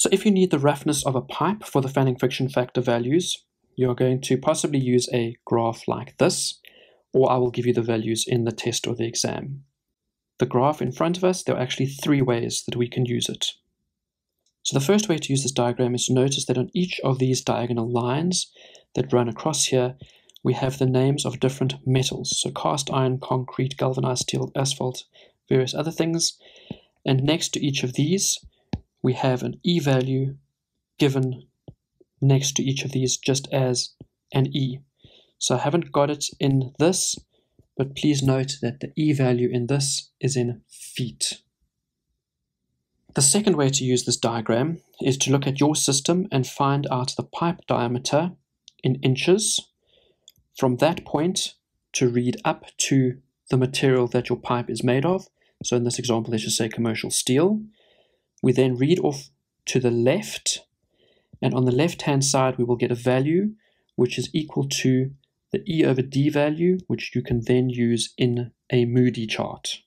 So if you need the roughness of a pipe for the Fanning friction factor values, you're going to possibly use a graph like this, or I will give you the values in the test or the exam. The graph in front of us, there are actually three ways that we can use it. So the first way to use this diagram is to notice that on each of these diagonal lines that run across here, we have the names of different metals, so cast iron, concrete, galvanized steel, asphalt, various other things. And next to each of these, we have an E value given next to each of these just as an E. So I haven't got it in this, but please note that the E value in this is in feet. The second way to use this diagram is to look at your system and find out the pipe diameter in inches. From that point, to read up to the material that your pipe is made of. So in this example, let's just say commercial steel. We then read off to the left, and on the left-hand side, we will get a value which is equal to the E over D value, which you can then use in a Moody chart.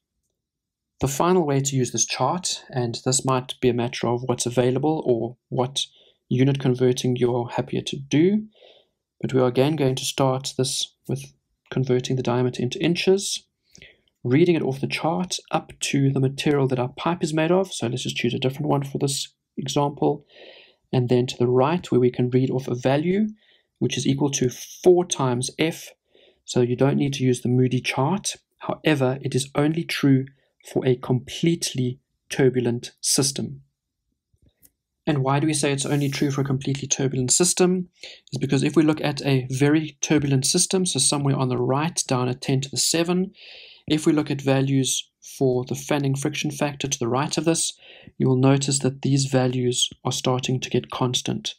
The final way to use this chart, and this might be a matter of what's available or what unit converting you're happier to do, but we are again going to start this with converting the diameter into inches, reading it off the chart up to the material that our pipe is made of, so let's just choose a different one for this example, and then to the right where we can read off a value which is equal to 4 times F, so you don't need to use the Moody chart. However, it is only true for a completely turbulent system. And why do we say it's only true for a completely turbulent system? Is because if we look at a very turbulent system, so somewhere on the right down at 10 to the 7, if we look at values for the Fanning friction factor to the right of this, you will notice that these values are starting to get constant.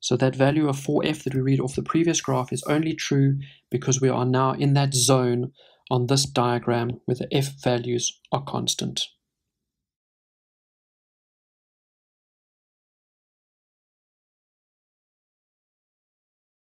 So that value of 4F that we read off the previous graph is only true because we are now in that zone on this diagram where the F values are constant.